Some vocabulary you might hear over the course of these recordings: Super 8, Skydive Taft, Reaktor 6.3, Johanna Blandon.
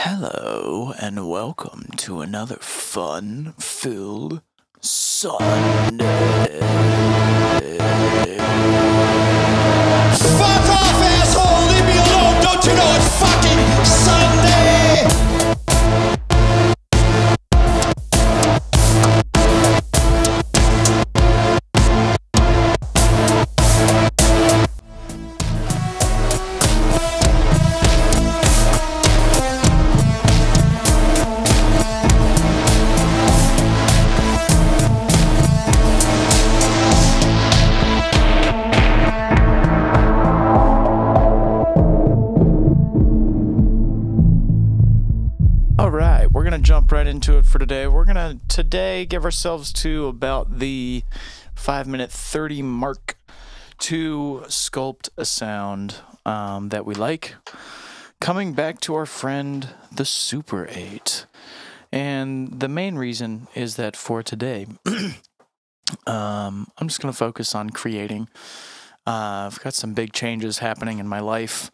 Hello and welcome to another fun-filled Sunday. Fuck off, asshole! Leave me alone! Don't you know it's fucking jump right into it for today. We're gonna today give ourselves to about the 5:30 mark to sculpt a sound that we like, coming back to our friend the Super 8. And the main reason is that for today I'm just gonna focus on creating. I've got some big changes happening in my life,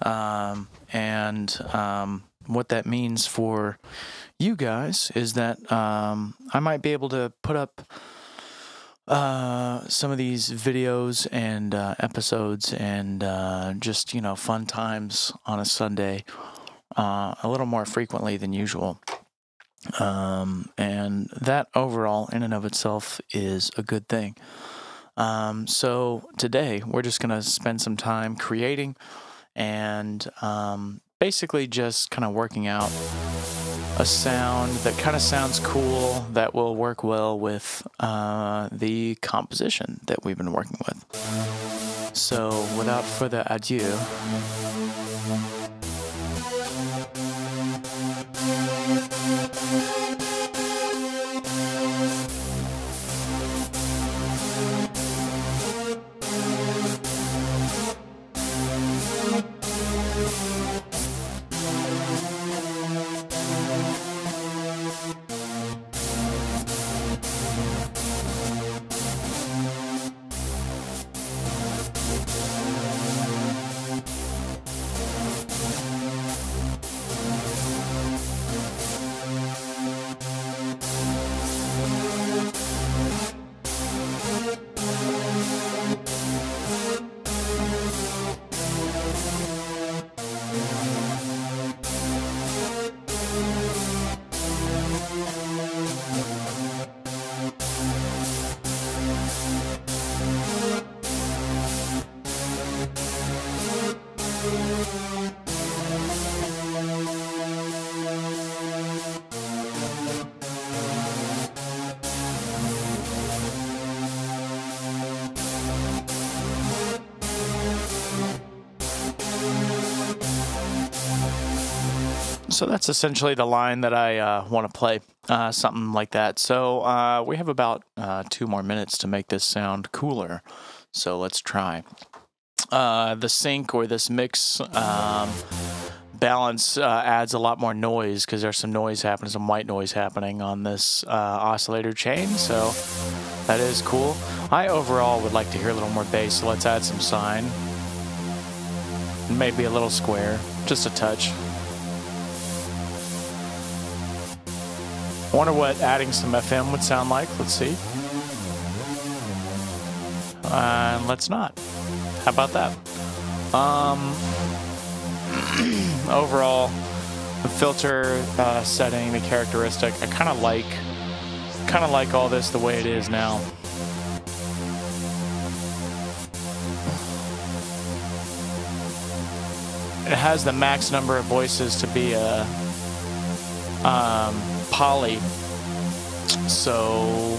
and what that means for you guys is that I might be able to put up some of these videos and episodes and just, you know, fun times on a Sunday a little more frequently than usual. And that overall in and of itself is a good thing. So today we're just going to spend some time creating and basically just kind of working out a sound that kind of sounds cool, that will work well with the composition that we've been working with. So without further ado, so that's essentially the line that I want to play, something like that. So we have about 2 more minutes to make this sound cooler, so let's try. The sync or this mix balance adds a lot more noise because there's some noise happening, some white noise happening on this oscillator chain, so that is cool. I overall would like to hear a little more bass, so let's add some sine. Maybe a little square, just a touch. I wonder what adding some FM would sound like. Let's see. Let's not. How about that? Overall, the filter setting, the characteristic, I kind of like all this the way it is now. It has the max number of voices to be a poly, so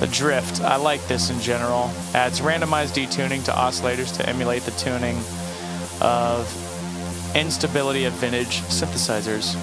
the drift, I like this in general. Adds randomized detuning to oscillators to emulate the tuning of instability of vintage synthesizers.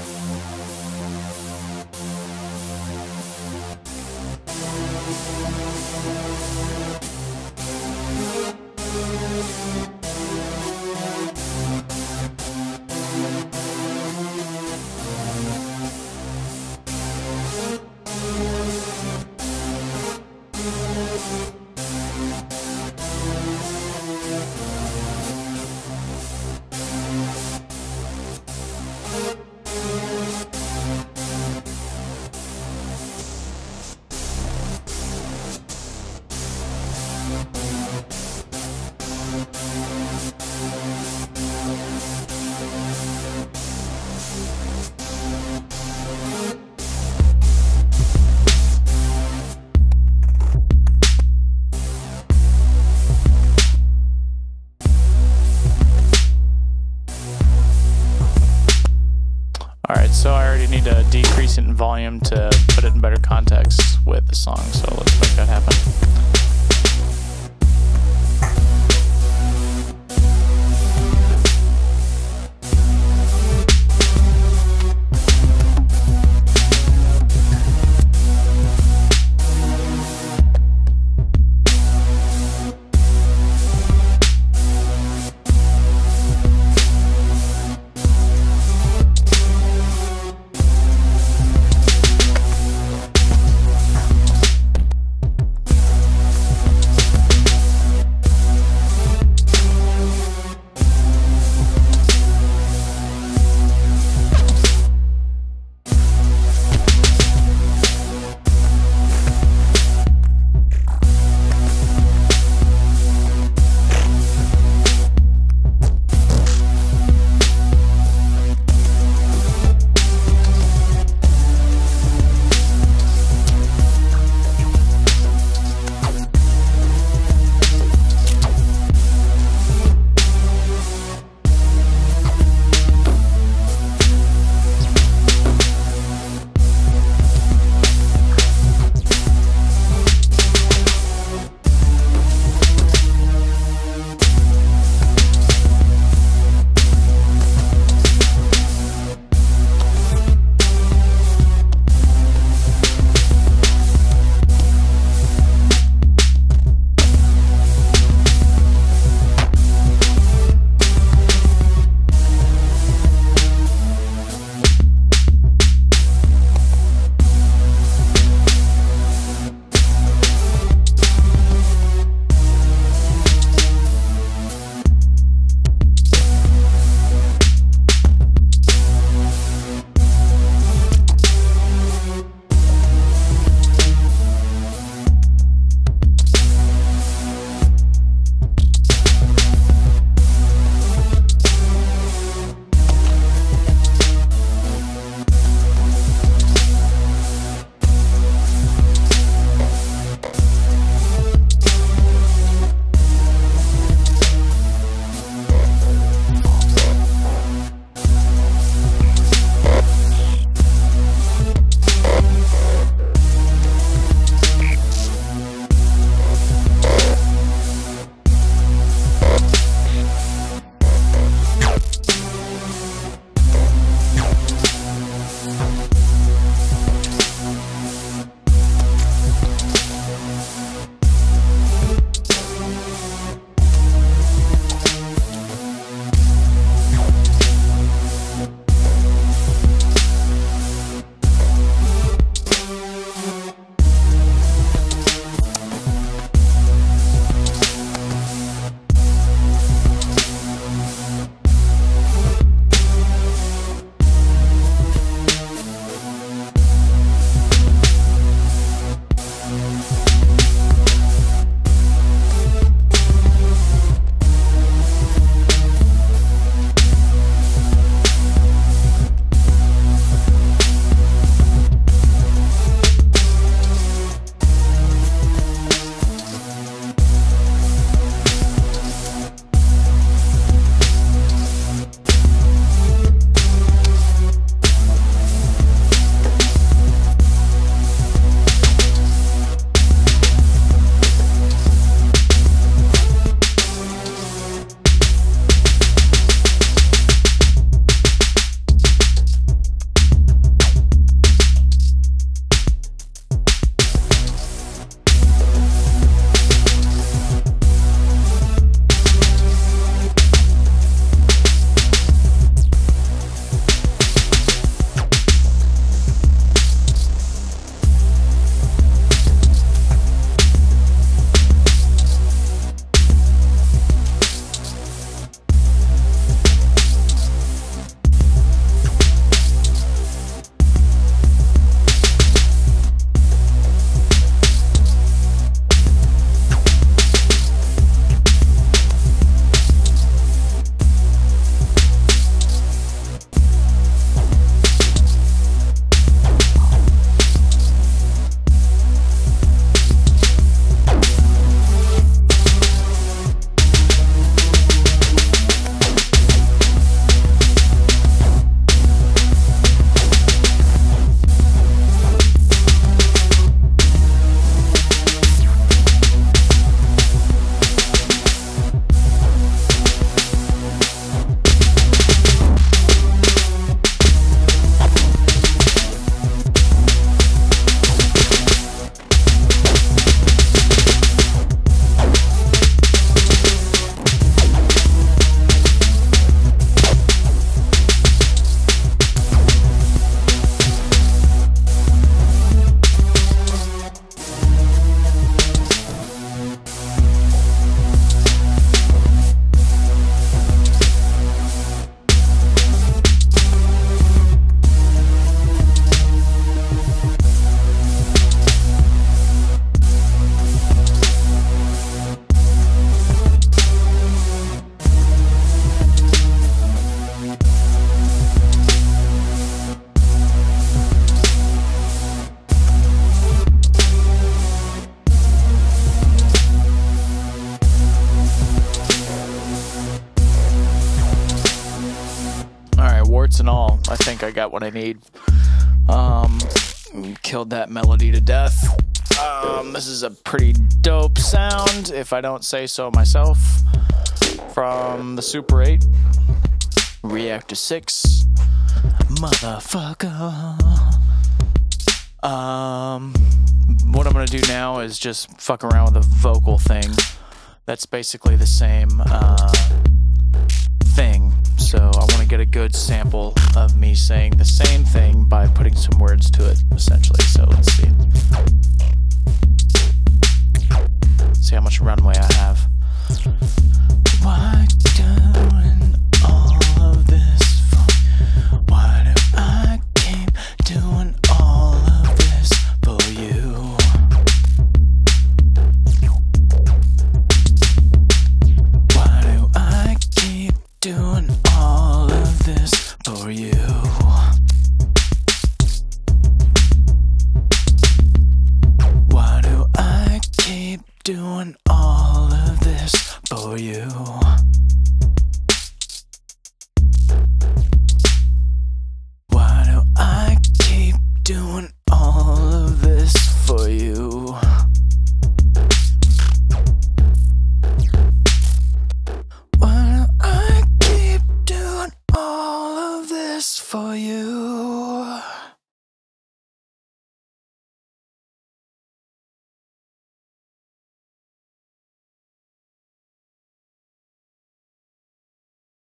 So I already need to decrease it in volume to put it in better context with the song, so let's make that happen. parts and all. I think I got what I need. Killed that melody to death. This is a pretty dope sound, if I don't say so myself, from the Super 8, Reaktor 6, motherfucker. What I'm gonna do now is just fuck around with a vocal thing. That's basically the same thing, so I want to get a good sample of me saying the same thing by putting some words to it, essentially. So let's see. See how much runway I have. Why doing all of this for? Why do I keep doing all of this for you? Why do I keep doing all of this for you? Why do I keep doing all of this for you?